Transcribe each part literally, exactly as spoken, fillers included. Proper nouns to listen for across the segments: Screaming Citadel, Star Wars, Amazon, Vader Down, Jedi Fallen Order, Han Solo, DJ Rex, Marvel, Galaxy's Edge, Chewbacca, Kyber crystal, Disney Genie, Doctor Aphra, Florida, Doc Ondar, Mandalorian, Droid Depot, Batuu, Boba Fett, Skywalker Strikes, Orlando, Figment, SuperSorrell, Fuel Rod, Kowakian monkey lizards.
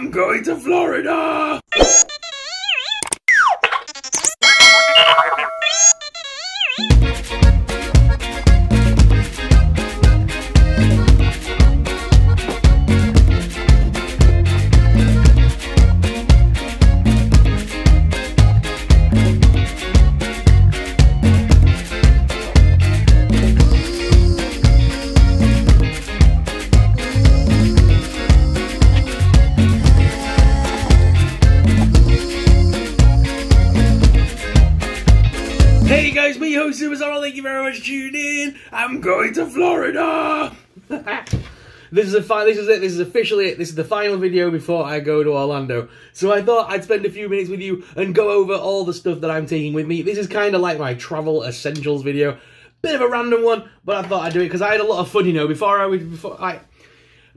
I'm going to Florida! SuperSorrell, thank you very much for tuning in. I'm going to Florida. This is a fi this is it. This is officially it. This is the final video before I go to Orlando. So I thought I'd spend a few minutes with you and go over all the stuff that I'm taking with me. This is kind of like my travel essentials video. Bit of a random one, but I thought I'd do it because I had a lot of fun, you know. Before I before I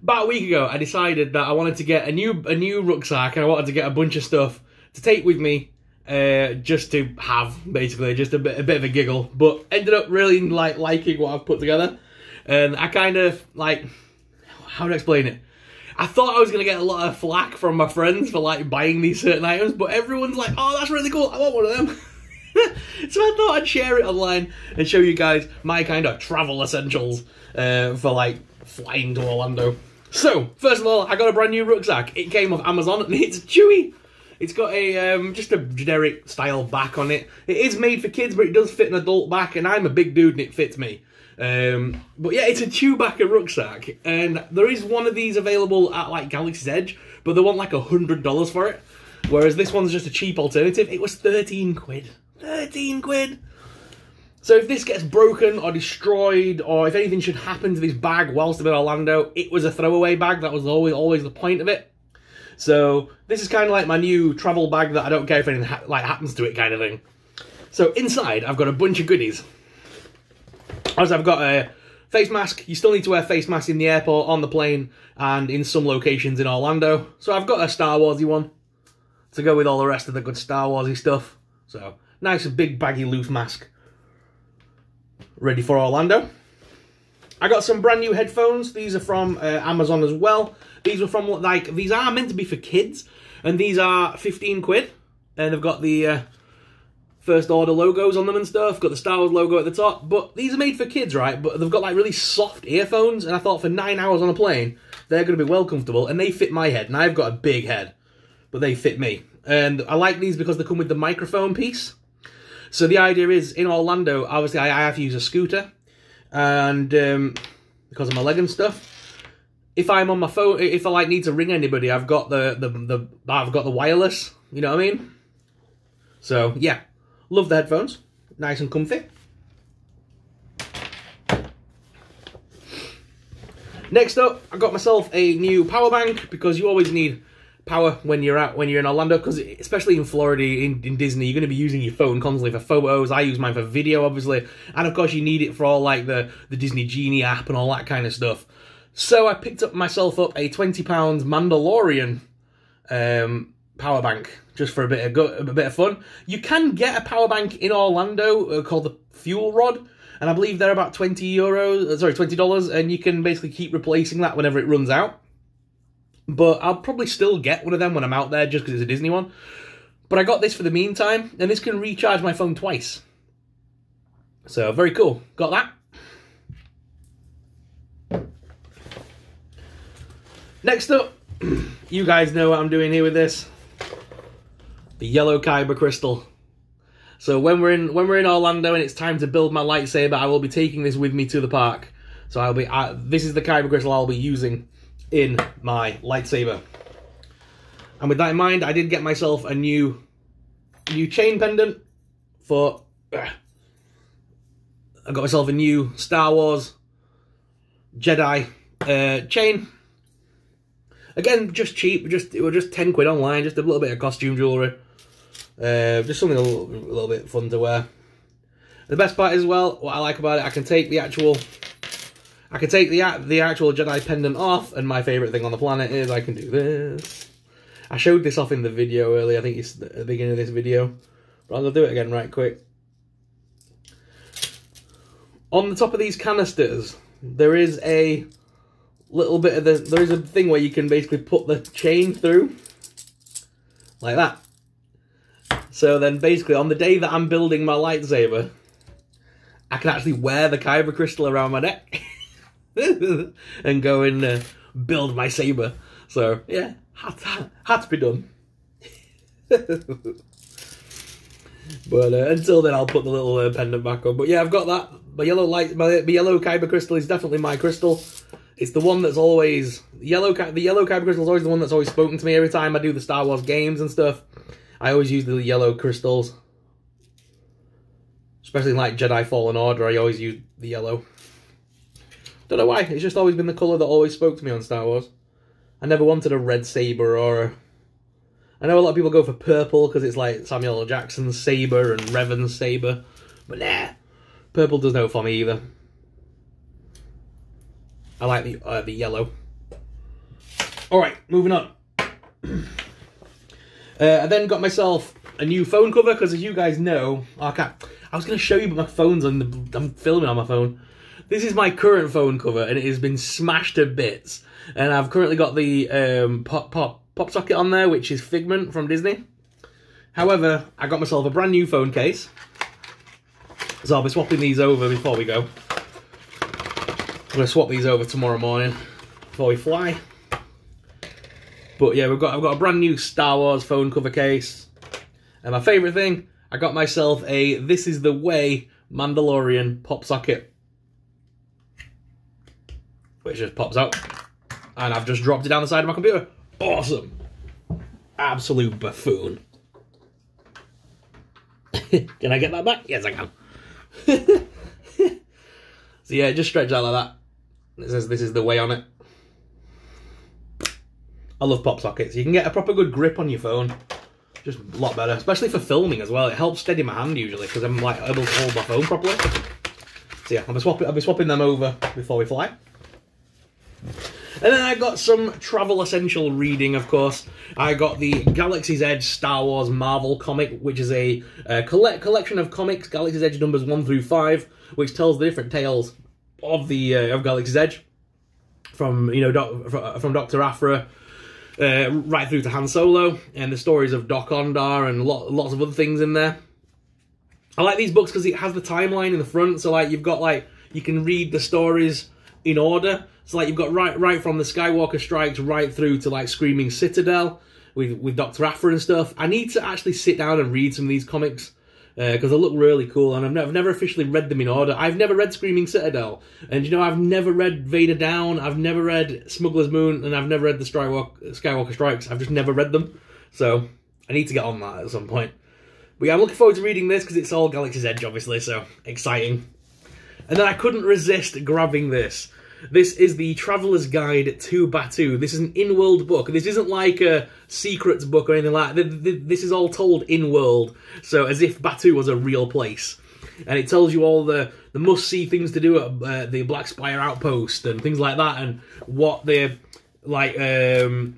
about a week ago, I decided that I wanted to get a new a new rucksack and I wanted to get a bunch of stuff to take with me. Uh, just to have, basically, just a bit, a bit of a giggle, but ended up really like liking what I've put together, and I kind of like, how to explain it? I thought I was gonna get a lot of flack from my friends for like buying these certain items, but everyone's like, "Oh, that's really cool! I want one of them." So I thought I'd share it online and show you guys my kind of travel essentials uh, for like flying to Orlando. So first of all, I got a brand new rucksack. It came off Amazon, and it's Chewy. It's got a um, just a generic style back on it. It is made for kids, but it does fit an adult back, and I'm a big dude and it fits me. Um, but yeah, it's a Chewbacca rucksack, and there is one of these available at like Galaxy's Edge, but they want like a hundred dollars for it, whereas this one's just a cheap alternative. It was thirteen quid. thirteen quid! So if this gets broken or destroyed, or if anything should happen to this bag whilst I'm in Orlando, it was a throwaway bag. That was always, always the point of it. So this is kind of like my new travel bag that I don't care if anything ha like happens to it kind of thing. So inside I've got a bunch of goodies. Also I've got a face mask. You still need to wear face masks in the airport, on the plane, and in some locations in Orlando. So I've got a Star Warsy one to go with all the rest of the good Star Warsy stuff. So nice big baggy loose mask. Ready for Orlando. I got some brand new headphones. These are from uh, Amazon as well. These were from, like, these are meant to be for kids, and these are fifteen quid, and they've got the uh, First Order logos on them and stuff, got the Star Wars logo at the top, but these are made for kids, right, but they've got, like, really soft earphones, and I thought for nine hours on a plane, they're going to be well comfortable, and they fit my head, and I've got a big head, but they fit me, and I like these because they come with the microphone piece, so the idea is, in Orlando, obviously, I, I have to use a scooter, and, um, because of my leg and stuff. If I'm on my phone, if I like need to ring anybody, I've got the, the, the I've got the wireless, you know what I mean? So, yeah. Love the headphones. Nice and comfy. Next up, I got myself a new power bank, because you always need power when you're out, when you're in Orlando, because especially in Florida, in, in Disney, you're going to be using your phone constantly for photos. I use mine for video, obviously. And, of course, you need it for all, like, the, the Disney Genie app and all that kind of stuff. So I picked up myself up a twenty pound Mandalorian um, power bank just for a bit of go a bit of fun. You can get a power bank in Orlando called the Fuel Rod, and I believe they're about twenty euros, sorry, twenty dollars, and you can basically keep replacing that whenever it runs out. But I'll probably still get one of them when I'm out there just because it's a Disney one. But I got this for the meantime, and this can recharge my phone twice. So very cool. Got that. Next up, you guys know what I'm doing here with this. The yellow Kyber crystal. So when we're in when we're in Orlando and it's time to build my lightsaber, I will be taking this with me to the park. So I'll be I, this is the Kyber crystal I'll be using in my lightsaber. And with that in mind, I did get myself a new new chain pendant for uh, I got myself a new Star Wars Jedi uh, chain. Again, just cheap. Just it was just ten quid online. Just a little bit of costume jewellery. Uh, just something a little, a little bit fun to wear. The best part is, well, what I like about it, I can take the actual, I can take the the actual Jedi pendant off. And my favourite thing on the planet is I can do this. I showed this off in the video earlier. I think it's at the beginning of this video, but I'll do it again right quick. On the top of these canisters, there is a little bit of the, there is a thing where you can basically put the chain through, like that. So then basically on the day that I'm building my lightsaber, I can actually wear the Kyber crystal around my neck and go and uh, build my saber. So yeah, had to, had to be done. But uh, until then, I'll put the little uh, pendant back on. But yeah, I've got that. My yellow light, my, my yellow Kyber crystal is definitely my crystal. It's the one that's always yellow. The yellow Kyber crystal is always the one that's always spoken to me every time I do the Star Wars games and stuff. I always use the yellow crystals, especially in like Jedi Fallen Order. I always use the yellow. Don't know why. It's just always been the color that always spoke to me on Star Wars. I never wanted a red saber or a... I know a lot of people go for purple because it's like Samuel L. Jackson's saber and Revan's saber, but nah, purple does no for me either. I like the uh, the yellow. All right, moving on. Uh, I then got myself a new phone cover because, as you guys know, I can't, I was going to show you, but my phone's on the, I'm filming on my phone. This is my current phone cover, and it has been smashed to bits. And I've currently got the um, pop pop pop socket on there, which is Figment from Disney. However, I got myself a brand new phone case, so I'll be swapping these over before we go. I'm going to swap these over tomorrow morning before we fly. But yeah, we've got I've got a brand new Star Wars phone cover case, and my favourite thing, I got myself a "This Is the Way" Mandalorian pop socket, which just pops out, and I've just dropped it down the side of my computer. Awesome, absolute buffoon. Can I get that back? Yes, I can. So yeah, it just stretched out like that. It says "This Is the Way" on it. I love pop sockets. You can get a proper good grip on your phone. Just a lot better, especially for filming as well. It helps steady my hand usually because I'm like able to hold my phone properly. So yeah, I'll be swapping, I'll be swapping them over before we fly. And then I got some travel essential reading, of course. I got the Galaxy's Edge Star Wars Marvel comic, which is a uh, collect collection of comics, Galaxy's Edge numbers one through five, which tells the different tales of the uh, of Galaxy's Edge, from you know doc from Doctor Aphra. Uh, right through to Han Solo, and the stories of Doc Ondar and lot, lots of other things in there. I like these books because it has the timeline in the front, so like you've got like you can read the stories in order. So like you've got right right from the Skywalker Strikes right through to like Screaming Citadel with with Doctor Aphra and stuff. I need to actually sit down and read some of these comics because uh, they look really cool, and I've, ne I've never officially read them in order. I've never read Screaming Citadel, and you know I've never read Vader Down, I've never read Smuggler's Moon, and I've never read the Skywalker Strikes. I've just never read them, so I need to get on that at some point. But yeah, I'm looking forward to reading this because it's all Galaxy's Edge, obviously, so exciting. And then I couldn't resist grabbing this. This is the Traveler's Guide to Batuu. This is an in-world book. This isn't like a secrets book or anything like that. This is all told in-world, so as if Batuu was a real place. And it tells you all the, the must-see things to do at uh, the Black Spire Outpost and things like that, and what they're, like, um,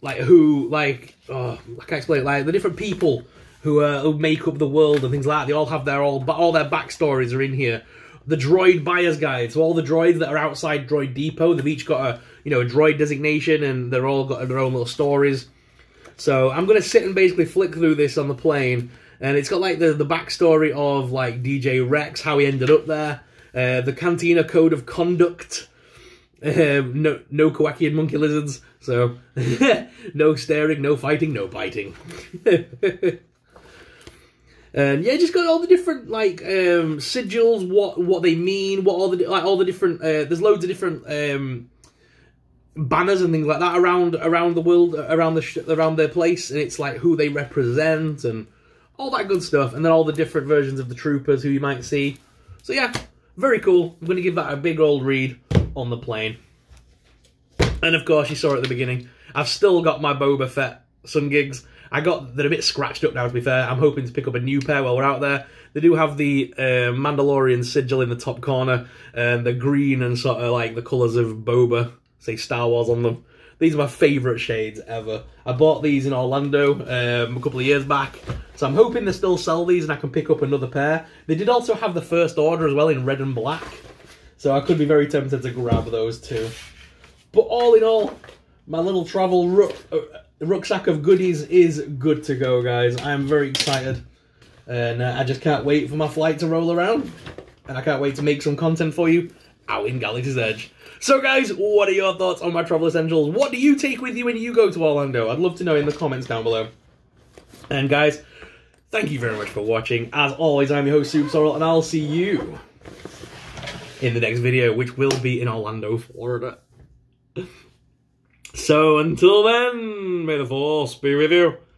like who, like, oh, I can't explain it, like, the different people who, uh, who make up the world and things like that. They all have their, all, all their backstories are in here. The droid buyer's guide, so all the droids that are outside Droid Depot, they've each got a you know a droid designation, and they're all got their own little stories. So I'm gonna sit and basically flick through this on the plane, and it's got like the the backstory of like D J Rex, how he ended up there, uh, the Cantina Code of Conduct, um, no no Kowakian monkey lizards, so no staring, no fighting, no biting. And yeah, just got all the different like um, sigils, what what they mean, what all the like all the different. Uh, there's loads of different um, banners and things like that around around the world, around the around their place, and it's like who they represent and all that good stuff. And then all the different versions of the troopers who you might see. So yeah, very cool. I'm going to give that a big old read on the plane. And of course, you saw at the beginning, I've still got my Boba Fett sun gigs. I got, they're a bit scratched up now, to be fair. I'm hoping to pick up a new pair while we're out there. They do have the uh, Mandalorian sigil in the top corner, and the green and sort of like the colours of Boba, say Star Wars on them. These are my favourite shades ever. I bought these in Orlando um, a couple of years back, so I'm hoping they still sell these and I can pick up another pair. They did also have the first order as well in red and black, so I could be very tempted to grab those too. But all in all, my little travel ru uh, rucksack of goodies is good to go, guys. I am very excited, and uh, I just can't wait for my flight to roll around, and I can't wait to make some content for you out in Galaxy's Edge. So guys, what are your thoughts on my travel essentials? What do you take with you when you go to Orlando? I'd love to know in the comments down below. And guys, thank you very much for watching. As always, I'm your host, SuperSorrell, and I'll see you in the next video, which will be in Orlando, Florida. So until then, may the force be with you.